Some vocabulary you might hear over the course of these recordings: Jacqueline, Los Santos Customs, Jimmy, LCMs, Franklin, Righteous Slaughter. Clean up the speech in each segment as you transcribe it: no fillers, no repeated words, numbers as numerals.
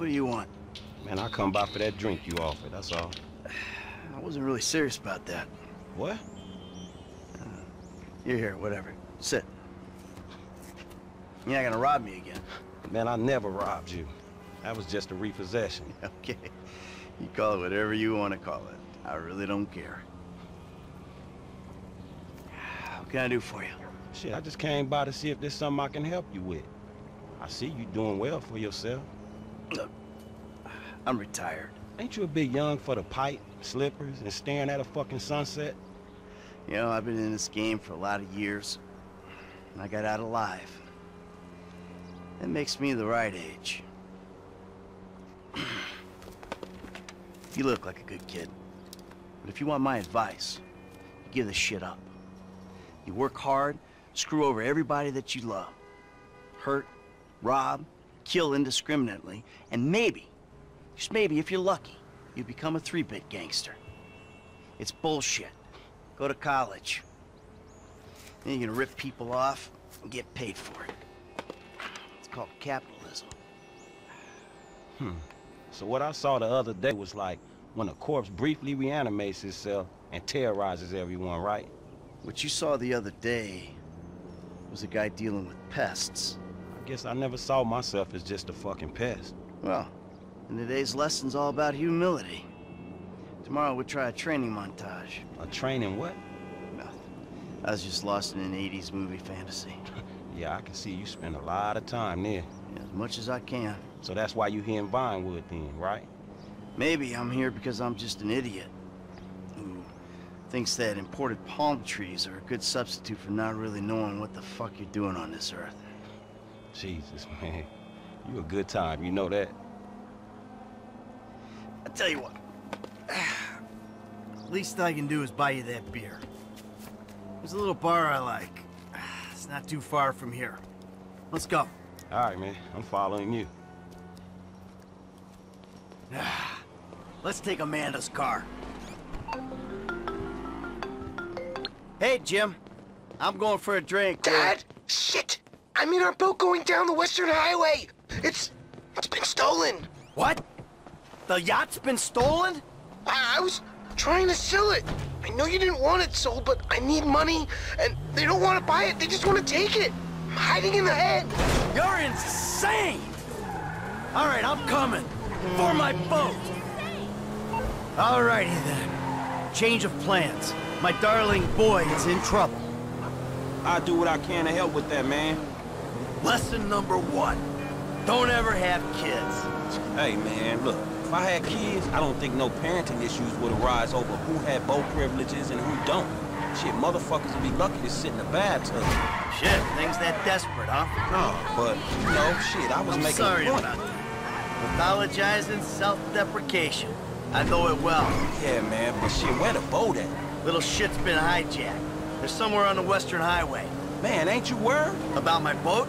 What do you want? Man, I come by for that drink you offered, that's all. I wasn't really serious about that. What? You're here, whatever. Sit. You're not gonna rob me again. Man, I never robbed you. That was just a repossession. Okay. You call it whatever you want to call it. I really don't care. What can I do for you? Shit, I just came by to see if there's something I can help you with. I see you doing well for yourself. Look, I'm retired. Ain't you a bit young for the pipe, slippers, and staring at a fucking sunset? You know, I've been in this game for a lot of years, and I got out alive. That makes me the right age. You look like a good kid. But if you want my advice, you give this shit up. You work hard, screw over everybody that you love. Hurt, rob, kill indiscriminately, and maybe, just maybe, if you're lucky, you become a three-bit gangster. It's bullshit. Go to college. Then you're gonna rip people off and get paid for it. It's called capitalism. So what I saw the other day was like when a corpse briefly reanimates itself and terrorizes everyone, right? What you saw the other day was a guy dealing with pests. I guess I never saw myself as just a fucking pest. Well, and today's lesson's all about humility. Tomorrow we'll try a training montage. A training what? Nothing. I was just lost in an 80s movie fantasy. Yeah, I can see you spend a lot of time there. Yeah, as much as I can. So that's why you're here in Vinewood then, right? Maybe I'm here because I'm just an idiot who thinks that imported palm trees are a good substitute for not really knowing what the fuck you're doing on this earth. Jesus, man. You a good time, you know that? I tell you what. Least I can do is buy you that beer. There's a little bar I like. It's not too far from here. Let's go. All right, man. I'm following you. Let's take Amanda's car. Hey, Jim. I'm going for a drink. Dad! Shit! I'm in our boat going down the Western Highway! It's been stolen! What? The yacht's been stolen? I was trying to sell it. I know you didn't want it sold, but I need money, and they don't want to buy it. They just want to take it. I'm hiding in the head. You're insane! All right, I'm coming. For my boat. All righty then. Change of plans. My darling boy is in trouble. I'll do what I can to help with that, man. Lesson number one. Don't ever have kids. Hey, man, look. If I had kids, I don't think no parenting issues would arise over who had boat privileges and who don't. Shit, motherfuckers would be lucky to sit in a bathtub. Shit, things that desperate, huh? No, but, you know, shit, I was making sorry a point. About that. Pathologizing self-deprecation. I know it well. Yeah, man, but shit, where the boat at? Little shit's been hijacked. They're somewhere on the Western Highway. Man, ain't you worried? About my boat?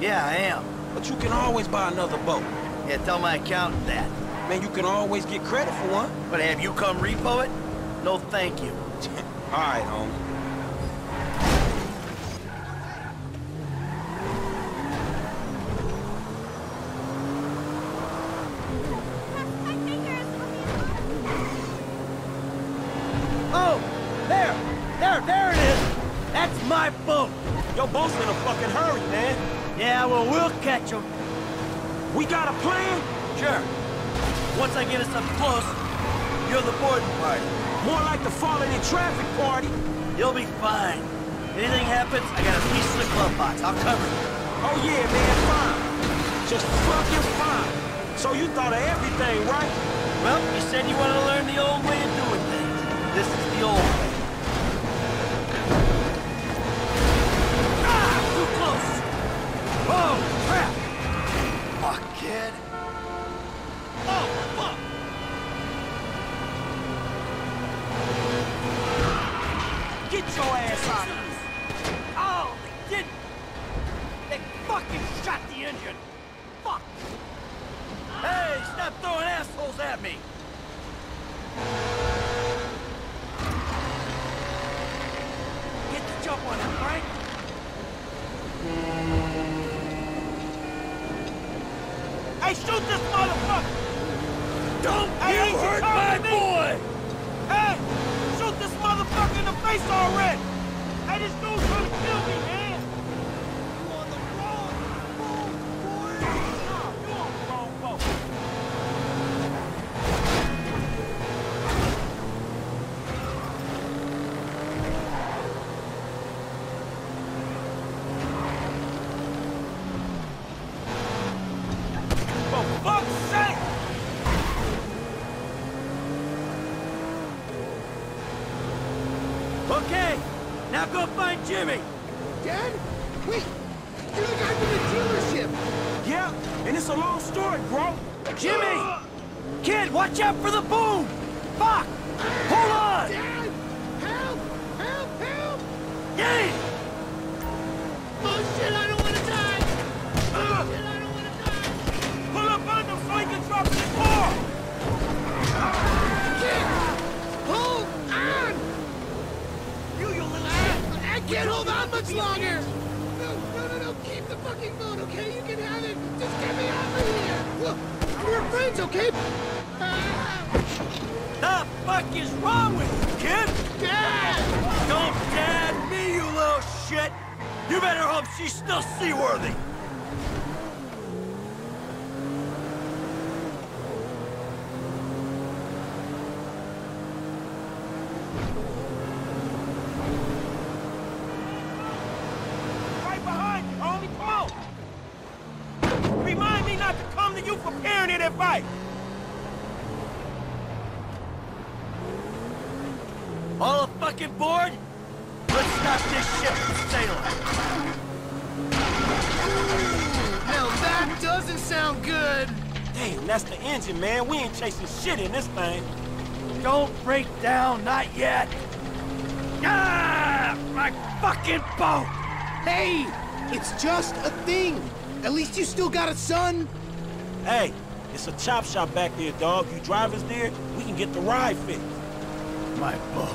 Yeah, I am. But you can always buy another boat. Yeah, tell my accountant that. Man, you can always get credit for one. But have you come repo it? No, thank you. All right, homie. Oh, there it is. That's my boat. Your boat's in a fucking hurry, man. Yeah, well, we'll catch him. We got a plan? Sure. Once I get us up close, you're the boarding party. More like the falling in traffic party. You'll be fine. Anything happens, I got a piece of the glove box. I'll cover it. Oh yeah, man, fine. Just fucking fine. So you thought of everything, right? Well, you said you want to learn the old way of doing things. This is the old way. Ah, too close. Whoa, crap. Fuck, kid. Get your ass out of this! Oh, they didn't! They fucking shot the engine! Fuck! Hey, stop throwing assholes at me! Get the jump on him, Frank! Right? Hey, shoot this motherfucker! Don't you hurt my boy! Hey, shoot this motherfucker in the face already! Hey, this dude's gonna kill me, man! You on the wrong boat, boy! No, you on the wrong boat! For fuck's sake! Okay, now go find Jimmy! Dad? Wait! You're the guy from the dealership! Yeah, and it's a long story, bro! Jimmy! Kid, watch out for the boom! Fuck! Hold on! Dad! Help! Help! Help! Yay! Oh shit, I don't want to die! Oh shit, I don't want to die! Pull up on them so he can drop this car! Kid! Hold on! You little ass! I can't hold on much longer! No! Keep the fucking phone, okay? You can have it! Just get me out of here! Look, we're friends, okay? The fuck is wrong with you, kid? Dad! Don't dad me, you little shit! You better hope she's still seaworthy! Right behind you, homie! Come on! Remind me not to come to you for parenting advice! All fucking bored? Let's stop this ship from sailing. Now that doesn't sound good. Damn, that's the engine, man. We ain't chasing shit in this thing. Don't break down, not yet. Ah, my fucking boat! Hey, it's just a thing. At least you still got a son. Hey, it's a chop shop back there, dog. You drive us there, we can get the ride fixed. My boat.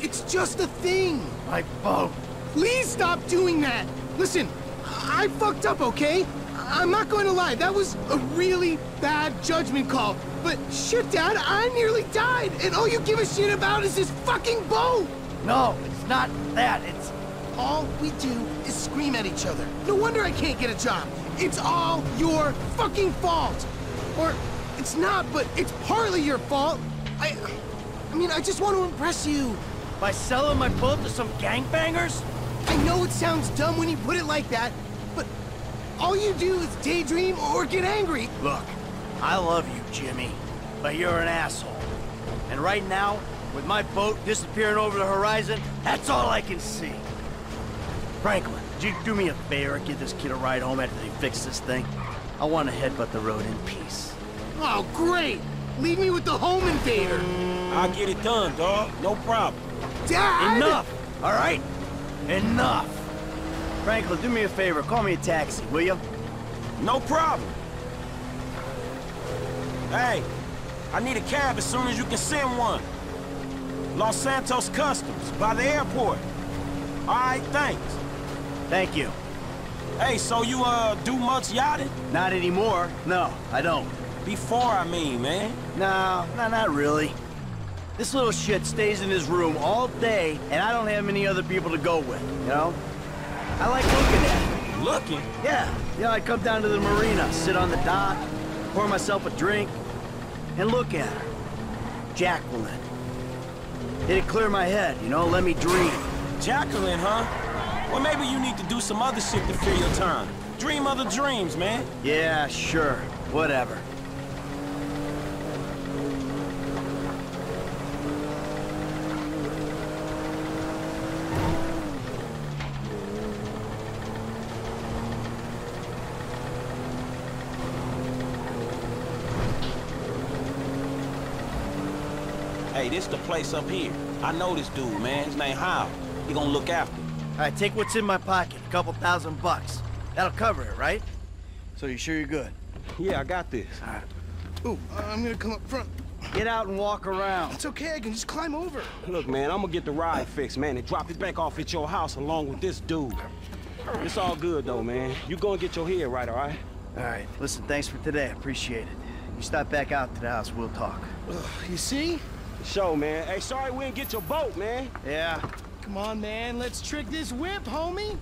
It's just a thing. My boat. Please stop doing that. Listen, I fucked up, okay? I'm not going to lie. That was a really bad judgment call. But shit, Dad, I nearly died. And all you give a shit about is this fucking boat. No, it's not that. It's all we do is scream at each other. No wonder I can't get a job. It's all your fucking fault. Or it's not, but it's partly your fault. I mean, I just want to impress you. By selling my boat to some gangbangers? I know it sounds dumb when you put it like that, but all you do is daydream or get angry. Look, I love you, Jimmy, but you're an asshole. And right now, with my boat disappearing over the horizon, that's all I can see. Franklin, would you do me a favor and give this kid a ride home after they fix this thing? I want to headbutt the road in peace. Oh, great! Leave me with the home invader. I'll get it done, dog. No problem. Dad! Enough! All right? Enough! Franklin, do me a favor. Call me a taxi, will you? No problem. Hey, I need a cab as soon as you can send one. Los Santos Customs, by the airport. All right, thanks. Thank you. Hey, so you, do much yachting? Not anymore. No, I don't. Before, I mean, man. No, not really. This little shit stays in his room all day, and I don't have many other people to go with, you know? I like looking at him. Looking? Yeah. You know, I come down to the marina, sit on the dock, pour myself a drink, and look at her. Jacqueline. It'd clear my head, you know, let me dream. Jacqueline, huh? Well, maybe you need to do some other shit to fill your time. Dream other dreams, man. Yeah, sure. Whatever. Hey, this the place up here. I know this dude, man. His name Howard. He gonna look after me. All right, take what's in my pocket. A couple $1,000 bucks. That'll cover it, right? So you sure you're good? Yeah, I got this. All right. Ooh, I'm gonna come up front. Get out and walk around. It's okay, I can just climb over. Look, man, I'm gonna get the ride fixed, man, and drop it back off at your house along with this dude. It's all good, though, man. You go and get your head right, all right? All right, listen, thanks for today. I appreciate it. You stop back out to the house, we'll talk. Ugh, you see? Show, man. Hey, sorry we didn't get your boat, man. Yeah. Come on, man. Let's trick this whip, homie.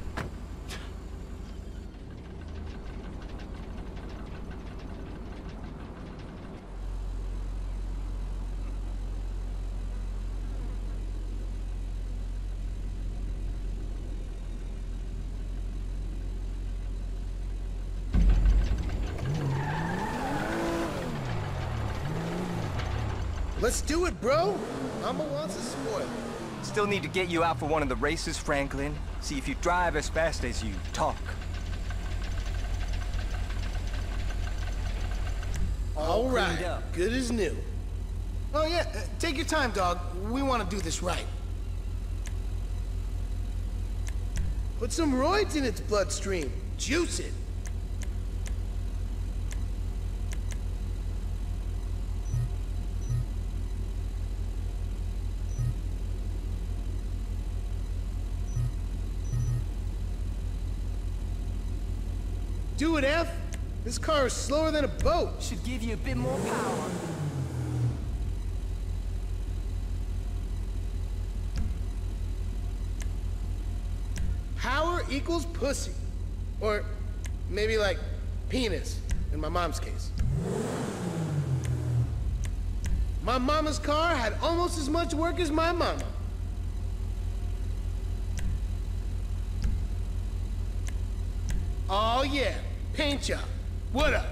Let's do it, bro! Mama wants a spoil. Still need to get you out for one of the races, Franklin. See if you drive as fast as you talk. All right, good as new. Oh yeah, take your time, dog. We want to do this right. Put some roids in its bloodstream. Juice it. Do it, F. This car is slower than a boat. Should give you a bit more power. Power equals pussy. Or maybe like penis, in my mom's case. My mama's car had almost as much work as my mama. Oh yeah, paint job. What up?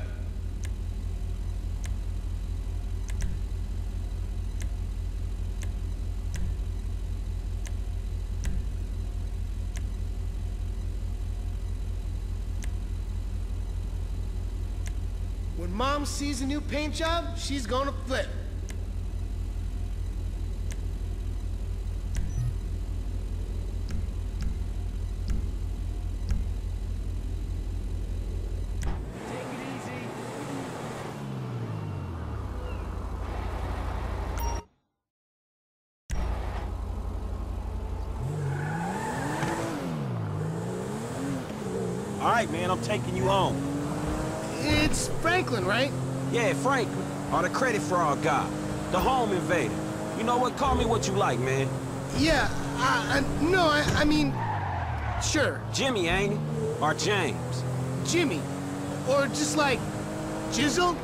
When Mom sees a new paint job, she's gonna flip. Man, I'm taking you home. It's Franklin, right? Yeah, Franklin. Or the credit fraud guy. The home invader. You know what? Call me what you like, man. Yeah, I mean, sure. Jimmy, ain't it? Or James. Jimmy. Or just like, Jizzle?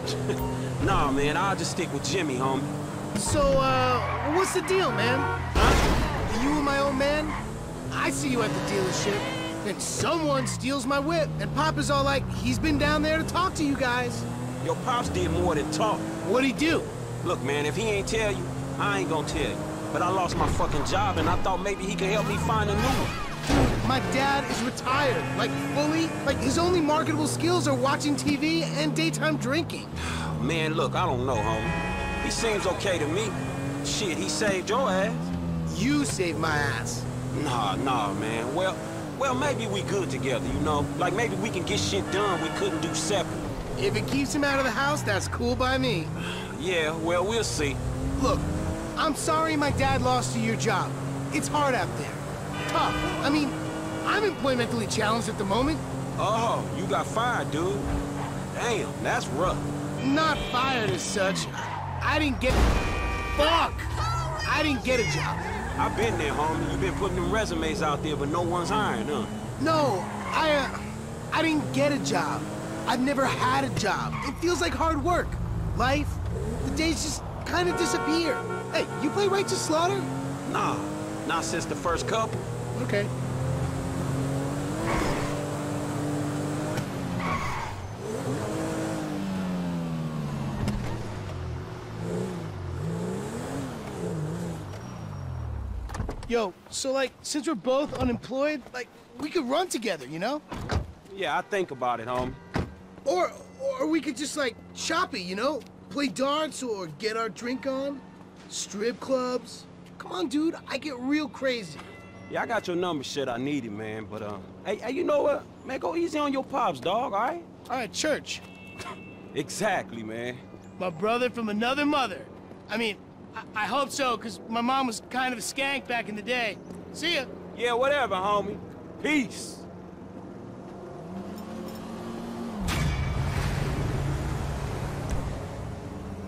Nah, man, I'll just stick with Jimmy, homie. So, what's the deal, man? Huh? You and my old man? I see you at the dealership. Then someone steals my whip, and Papa's all like, he's been down there to talk to you guys. Your Pops did more than talk. What'd he do? Look, man, if he ain't tell you, I ain't gonna tell you. But I lost my fucking job, and I thought maybe he could help me find a new one. Dude, my dad is retired, like, fully. Like, his only marketable skills are watching TV and daytime drinking. Man, look, I don't know, homie. He seems okay to me. Shit, he saved your ass. You saved my ass. Nah, man, well, maybe we good together, you know? Like, maybe we can get shit done we couldn't do separate. If it keeps him out of the house, that's cool by me. Yeah, well, we'll see. Look, I'm sorry my dad lost you your job. It's hard out there. Tough. I mean, I'm employmentally challenged at the moment. Oh, you got fired, dude. Damn, that's rough. Not fired as such. I didn't get... Fuck! I didn't get a job. I've been there, homie. You've been putting them resumes out there, but no one's hiring, huh? No, I didn't get a job. I've never had a job. It feels like hard work. Life, the days just kind of disappear. Hey, you play Righteous Slaughter? Nah, not since the first couple. Okay. Yo, so like, since we're both unemployed, like, we could run together, you know? Yeah, I think about it, homie. Or we could just like, shop it, you know? Play darts or get our drink on. Strip clubs. Come on, dude, I get real crazy. Yeah, I got your number, shit, I need it, man, but hey, you know what? Man, go easy on your pops, dog, all right? All right, church. Exactly, man. My brother from another mother. I mean, I hope so, because my mom was kind of a skank back in the day. See ya. Yeah, whatever, homie. Peace.